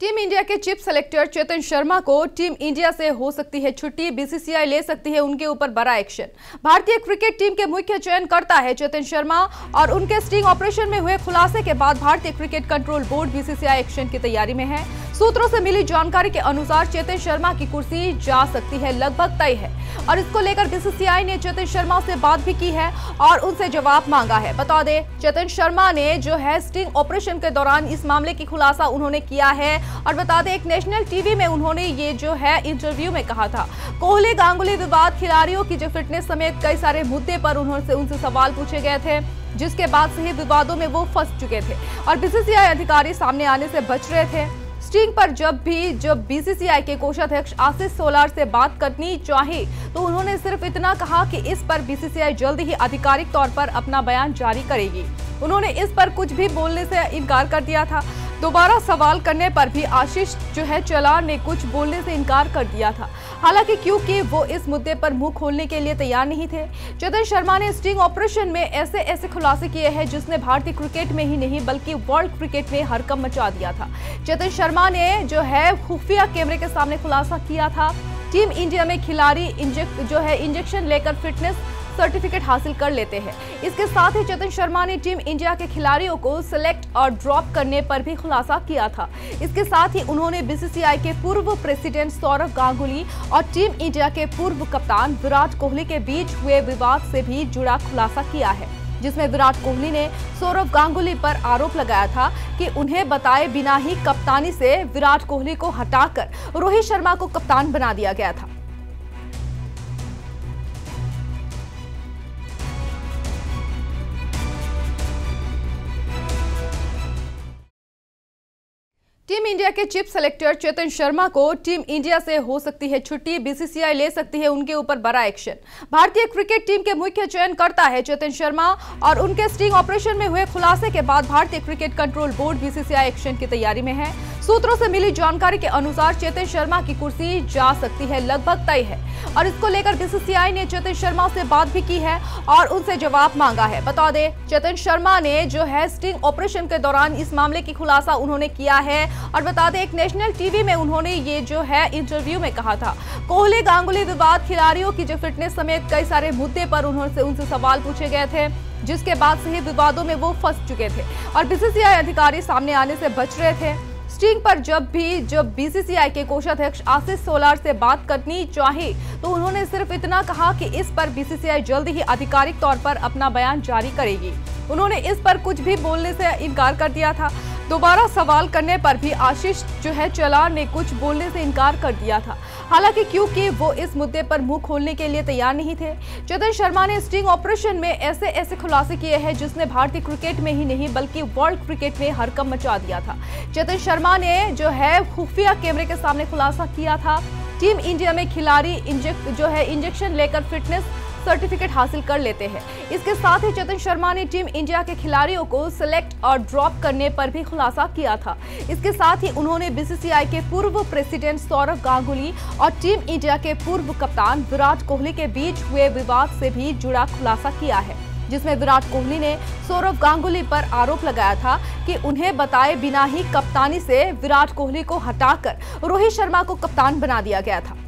Team India के chief selector Chetan Sharma को team India से हो सकती है छुट्टी, बीसीसीआई ले सकती है उनके ऊपर बड़ा एक्शन। भारतीय क्रिकेट टीम के मुख्य चयनकर्ता है चेतन शर्मा और उनके स्टिंग ऑपरेशन में हुए खुलासे के बाद भारतीय cricket control board BCCI action की तैयारी में है। सूत्रों से मिली जानकारी के अनुसार चेतन शर्मा की कुर्सी जा सकती है, लगभग तय है और इसको लेकर बीसीसीआई ने चेतन शर्मा से बात भी की है और उनसे जवाब मांगा है। बता दें चेतन शर्मा ने जो है स्टिंग ऑपरेशन के दौरान इस मामले की खुलासा उन्होंने किया है और बता दें एक नेशनल टीवी में उन्होंने ये जो है इंटरव्यू में कहा था। कोहली गांगुली विवाद, खिलाड़ियों की जो फिटनेस समेत कई सारे मुद्दे पर उनसे सवाल पूछे गए थे, जिसके बाद से ही विवादों में वो फंस चुके थे और बीसीसीआई अधिकारी सामने आने से बच रहे थे। स्टिंग पर जब बीसीसीआई के कोषाध्यक्ष आशीष सोलार से बात करनी चाहिए तो उन्होंने सिर्फ इतना कहा कि इस पर बीसीसीआई जल्द ही आधिकारिक तौर पर अपना बयान जारी करेगी। उन्होंने इस पर कुछ भी बोलने से इनकार कर दिया था। दोबारा सवाल करने पर भी आशीष जो है चलार ने कुछ बोलने से इनकार कर दिया था, हालांकि क्योंकि वो इस मुद्दे पर मुंह खोलने के लिए तैयार नहीं थे। चेतन शर्मा ने स्टिंग ऑपरेशन में ऐसे खुलासे किए हैं जिसने भारतीय क्रिकेट में ही नहीं बल्कि वर्ल्ड क्रिकेट में हड़कंप मचा दिया था। चेतन शर्मा ने जो है खुफिया कैमरे के सामने खुलासा किया था। टीम इंडिया में खिलाड़ी इंजेक्शन लेकर फिटनेस सर्टिफिकेट हासिल कर लेते हैं। इसके साथ ही चेतन शर्मा ने टीम इंडिया के खिलाड़ियों को सिलेक्ट और ड्रॉप करने पर भी खुलासा किया था। इसके साथ ही उन्होंने बीसीसीआई के पूर्व प्रेसिडेंट सौरभ गांगुली और टीम इंडिया के पूर्व कप्तान विराट कोहली के बीच हुए विवाद से भी जुड़ा खुलासा किया है, जिसमें विराट कोहली ने सौरभ गांगुली पर आरोप लगाया था कि उन्हें बताए बिना ही कप्तानी से विराट कोहली को हटाकर रोहित शर्मा को कप्तान बना दिया गया था। टीम इंडिया के चीफ सेलेक्टर चेतन शर्मा को टीम इंडिया से हो सकती है छुट्टी, बीसीसीआई ले सकती है उनके ऊपर बड़ा एक्शन। भारतीय क्रिकेट टीम के मुख्य चयनकर्ता है चेतन शर्मा और उनके स्टिंग ऑपरेशन में हुए खुलासे के बाद भारतीय cricket control board BCCI action की तैयारी में है। सूत्रों से मिली जानकारी के अनुसार चेतन शर्मा की कुर्सी जा सकती है, लगभग तय है और इसको लेकर बीसीसीआई ने चेतन शर्मा से बात भी की है और उनसे जवाब मांगा है। बता दें चेतन शर्मा ने जो है स्टिंग ऑपरेशन के दौरान इस मामले की खुलासा उन्होंने किया है और बता दें एक नेशनल टीवी में उन्होंने ये जो है इंटरव्यू में कहा था। कोहली गांगुली विवाद, खिलाड़ियों की जो फिटनेस समेत कई सारे मुद्दे पर उनसे सवाल पूछे गए थे, जिसके बाद से ही विवादों में वो फंस चुके थे और बीसीसीआई अधिकारी सामने आने से बच रहे थे। स्टिंग पर जब बीसीसीआई के कोषाध्यक्ष आशीष सोलार से बात करनी चाहिए तो उन्होंने सिर्फ इतना कहा कि इस पर बीसीसीआई जल्द ही आधिकारिक तौर पर अपना बयान जारी करेगी। उन्होंने इस पर कुछ भी बोलने से इनकार कर दिया था। दोबारा सवाल करने पर भी आशीष जो है चलार ने कुछ बोलने से इनकार कर दिया था, हालांकि क्योंकि वो इस मुद्दे पर मुंह खोलने के लिए तैयार नहीं थे। चेतन शर्मा ने स्टिंग ऑपरेशन में ऐसे खुलासे किए हैं जिसने भारतीय क्रिकेट में ही नहीं बल्कि वर्ल्ड क्रिकेट में हड़कंप मचा दिया था। चेतन शर्मा ने जो है खुफिया कैमरे के सामने खुलासा किया था। टीम इंडिया में खिलाड़ी इंजेक्शन लेकर फिटनेस सर्टिफिकेट हासिल कर लेते हैं। इसके साथ ही चेतन शर्मा ने टीम इंडिया के खिलाड़ियों को सिलेक्ट और ड्रॉप करने पर भी खुलासा किया था। इसके साथ ही उन्होंने बीसीसीआई के पूर्व प्रेसिडेंट सौरभ गांगुली और टीम इंडिया के पूर्व कप्तान विराट कोहली के बीच हुए विवाद से भी जुड़ा खुलासा किया है, जिसमें विराट कोहली ने सौरभ गांगुली पर आरोप लगाया था कि उन्हें बताए बिना ही कप्तानी से विराट कोहली को हटाकर रोहित शर्मा को कप्तान बना दिया गया था।